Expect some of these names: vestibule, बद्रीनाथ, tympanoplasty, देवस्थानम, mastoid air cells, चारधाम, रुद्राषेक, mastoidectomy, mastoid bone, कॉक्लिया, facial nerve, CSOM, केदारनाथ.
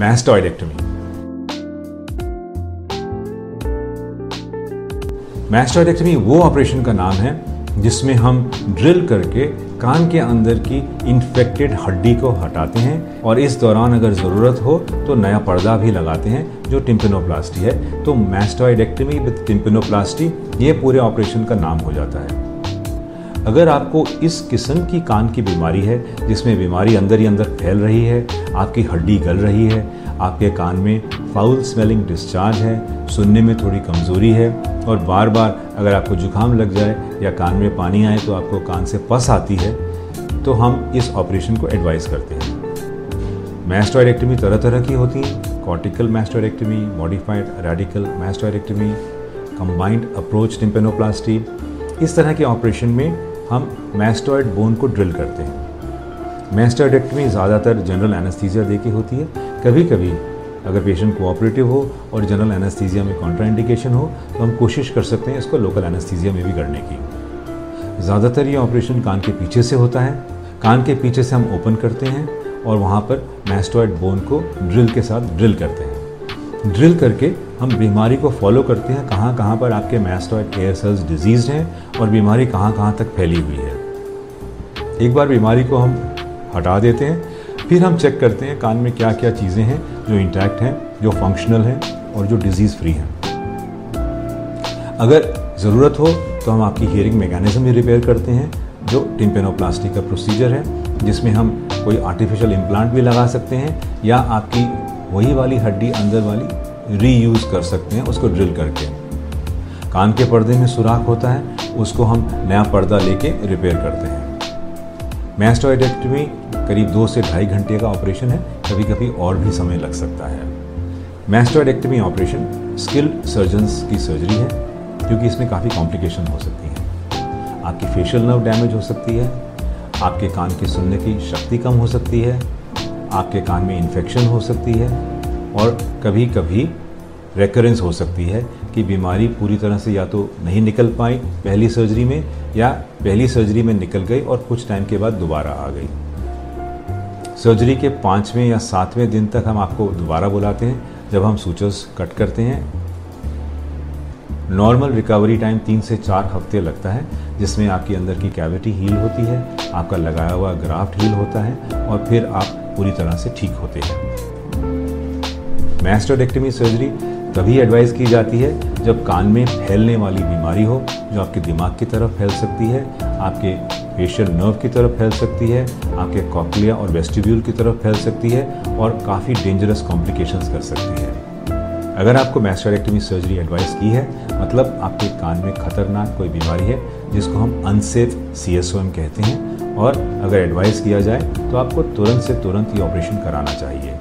mastoidectomy. Mastoidectomy वो operation का नाम है जिसमें हम ड्रिल करके कान के अंदर की इन्फेक्टेड हड्डी को हटाते हैं और इस दौरान अगर ज़रूरत हो तो नया पर्दा भी लगाते हैं जो टिम्पेनोप्लास्टी है। तो मैस्टोइडेक्टमी विद टिम्पेनोप्लास्टी ये पूरे ऑपरेशन का नाम हो जाता है। अगर आपको इस किस्म की कान की बीमारी है जिसमें बीमारी अंदर ही अंदर फैल रही है, आपकी हड्डी गल रही है, आपके कान में फाउल स्मेलिंग डिस्चार्ज है, सुनने में थोड़ी कमज़ोरी है और बार बार अगर आपको जुकाम लग जाए या कान में पानी आए तो आपको कान से पस आती है, तो हम इस ऑपरेशन को एडवाइस करते हैं। मैस्टोइडेक्टमी तरह तरह की होती है, cortical mastoidectomy, modified radical mastoidectomy, combined approach tympanoplasty. इस तरह के ऑपरेशन में हम मैस्टॉइड बोन को ड्रिल करते हैं। मैस्टोइडेक्टमी ज़्यादातर जनरल एनेस्थीसिया देके होती है। कभी कभी अगर पेशेंट कोऑपरेटिव हो और जनरल एनेस्थीसिया में कॉन्ट्राइंडिकेशन हो तो हम कोशिश कर सकते हैं इसको लोकल एनेस्थीसिया में भी करने की। ज़्यादातर ये ऑपरेशन कान के पीछे से होता है। कान के पीछे से हम ओपन करते हैं और वहाँ पर मैस्टॉइड बोन को ड्रिल के साथ ड्रिल करते हैं। ड्रिल करके हम बीमारी को फॉलो करते हैं, कहाँ कहाँ पर आपके मैस्टॉइड एयर सेल्स डिजीज हैं और बीमारी कहाँ कहाँ तक फैली हुई है। एक बार बीमारी को हम हटा देते हैं, फिर हम चेक करते हैं कान में क्या क्या चीज़ें हैं जो इंटैक्ट हैं, जो फंक्शनल हैं और जो डिजीज़ फ्री हैं। अगर ज़रूरत हो तो हम आपकी हियरिंग मैकेनिज्म भी रिपेयर करते हैं जो टिम्पेनोप्लास्टी का प्रोसीजर है, जिसमें हम कोई आर्टिफिशियल इम्प्लांट भी लगा सकते हैं या आपकी वही वाली हड्डी अंदर वाली रीयूज़ कर सकते हैं उसको ड्रिल करके। कान के पर्दे में सुराख होता है, उसको हम नया पर्दा लेके रिपेयर करते हैं। मैस्टोइडेक्टमी करीब 2 से 2.5 घंटे का ऑपरेशन है, कभी कभी और भी समय लग सकता है। मैस्टोइडेक्टमी ऑपरेशन स्किल्ड सर्जन्स की सर्जरी है क्योंकि इसमें काफ़ी कॉम्प्लिकेशन हो सकती हैं। आपकी फेशियल नर्व डैमेज हो सकती है, आपके कान की सुनने की शक्ति कम हो सकती है, आपके कान में इन्फेक्शन हो सकती है और कभी कभी रेकरेंस हो सकती है कि बीमारी पूरी तरह से या तो नहीं निकल पाई पहली सर्जरी में या पहली सर्जरी में निकल गई और कुछ टाइम के बाद दोबारा आ गई। सर्जरी के 5वें या 7वें दिन तक हम आपको दोबारा बुलाते हैं जब हम सूचर्स कट करते हैं। नॉर्मल रिकवरी टाइम 3 से 4 हफ्ते लगता है, जिसमें आपके अंदर की कैविटी हील होती है, आपका लगाया हुआ ग्राफ्ट हील होता है और फिर आप पूरी तरह से ठीक होते हैं। मैस्टोइडेक्टमी सर्जरी तभी एडवाइस की जाती है जब कान में फैलने वाली बीमारी हो जो आपके दिमाग की तरफ फैल सकती है, आपके फेशियल नर्व की तरफ फैल सकती है, आपके कॉक्लिया और वेस्टिब्यूल की तरफ फैल सकती है और काफ़ी डेंजरस कॉम्प्लिकेशंस कर सकती है। अगर आपको मैस्टोइडेक्टमी सर्जरी एडवाइस की है मतलब आपके कान में खतरनाक कोई बीमारी है जिसको हम अनसेफ CSOM कहते हैं और अगर एडवाइस किया जाए तो आपको तुरंत से तुरंत ये ऑपरेशन कराना चाहिए।